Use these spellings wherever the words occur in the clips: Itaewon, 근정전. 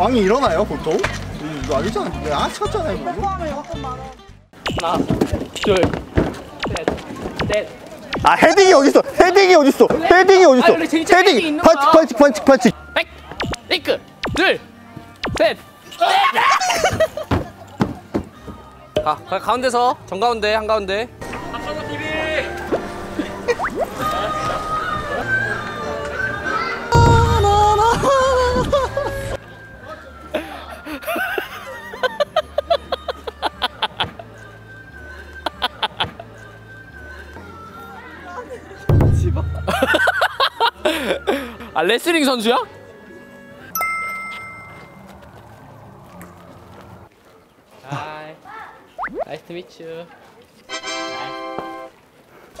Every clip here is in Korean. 왕이 일어나요 보통? 이거 아니잖아. 내가 아쳤잖아요. 하나, 둘, 셋, 넷. 아 헤딩이 어딨어? 헤딩이 어딨어? 헤딩이 어딨어? 헤딩. 반칙, 반칙, 반칙. 백, 링크, 둘, 셋. 가, 가운데서 정 가운데, 한 가운데. 한가운데 TV. 아, 레슬링 선수야? Hi. Nice to meet you.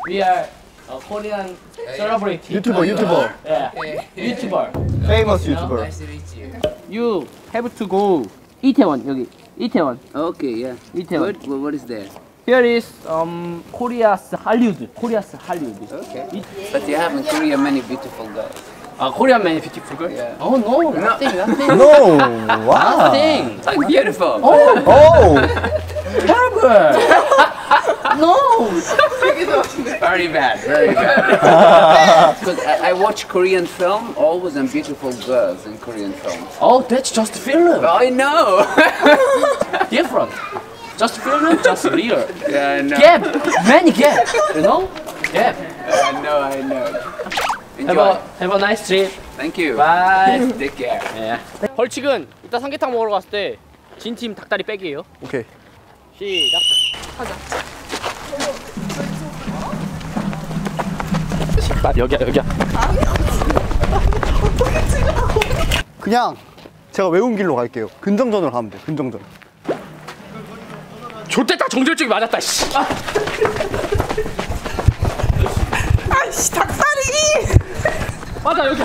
We are a Korean celebrity. YouTuber, YouTuber. Yeah. YouTuber. Famous YouTuber. Nice to meet you. You have to go Itaewon, 여기. Itaewon. Okay, yeah. Itaewon. What is there? Here is Korea's Hollywood. Korea's Hollywood. Okay. But you have in Korea many beautiful girls. 아, Korean many beautiful girls? Yeah. Oh no, nothing, nothing. No, wow. Nothing. Like beautiful. Oh, oh. Terrible. No. Very bad, very bad. Because I watch Korean film always and beautiful girls in Korean films. Oh, that's just film. I know. Different. Just film, just real. Yeah, I know. Gap! Many gap! You know? Gap! I know, I know. Enjoy. Have a nice trip. Thank you. Bye. Take care. Yeah. 벌칙은 이따 삼계탕 먹으러 갔을 때 진 팀 닭다리 빼기예요. 오케이. 시작. 하자. 신발 여기야, 여기야. 어떻게 찍으라고? 그냥 제가 외운 길로 갈게요. 근정전으로 가면 돼. 근정전. 좆됐다! 정절적이 맞았다, 씨! 아이씨, 닭살이! 맞아, 여기!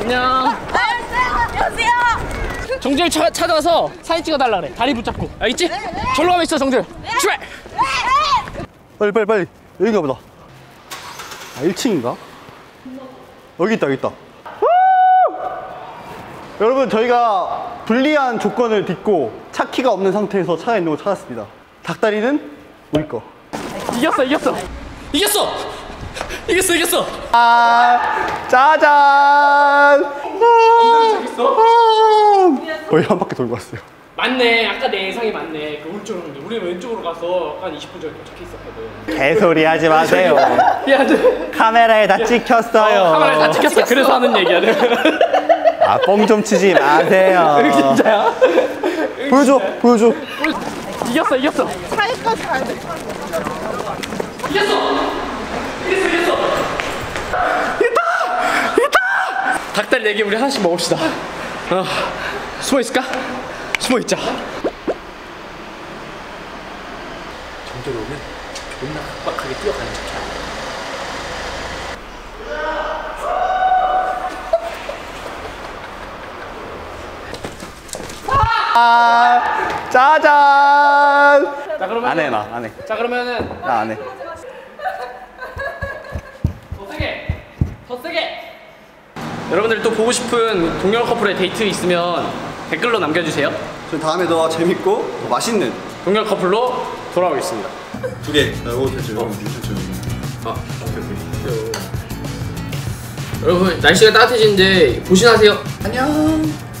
안녕! 여보세요! 정절 찾아서 사진 찍어달라 그래. 다리 붙잡고. 알겠지? 네, 네. 절로 가면 있어, 정절! 네. 출발! 네, 네. 빨리, 빨리, 빨리! 여긴가 보다. 아, 1층인가? 여기 있다, 여기 있다. 여러분, 저희가 불리한 조건을 딛고 차 키가 없는 상태에서 차가 있는 걸 찾았습니다. 닭다리는 우리 거. 이겼어, 이겼어! 이겼어! 이겼어, 이겼어! 아, 짜잔! 거의 한 바퀴 돌고 왔어요. 맞네, 아까 내 예상이 맞네. 그 오른쪽으로 우리는 왼쪽으로 가서 한 20분 전에 도착해 있었거든. 개소리 하지 마세요. 미안해. 카메라에 다 찍혔어요. 카메라에 다 찍혔어. 그래서 하는 얘기야. 아, 뻥 좀 치지 마세요. 진짜야? 보여줘, 보여줘. 이겼어, 이겼어. 차에까지 가야 돼. 이겼어, 이겼어, 이겼어. 이겼다, 이겼다. 닭다리 4개 우리 하나씩 먹읍시다. 어, 숨어 있을까? 숨어 있자. 정도로 오면 존나 각박하게 뛰어가는 척. 아, 짜잔. 자, 그러면 안 해, 나 안 해. 자, 그러면은 나 안 해. 더 세게, 더 세게. 여러분들 또 보고 싶은 동열 커플의 데이트 있으면 댓글로 남겨주세요. 저희 다음에 더 재밌고 더 맛있는 동열 커플로 돌아오겠습니다. 2개. 이거 됐죠? 아, 오케이. 여러분, 날씨가 따뜻해지는데 조심하세요. 안녕.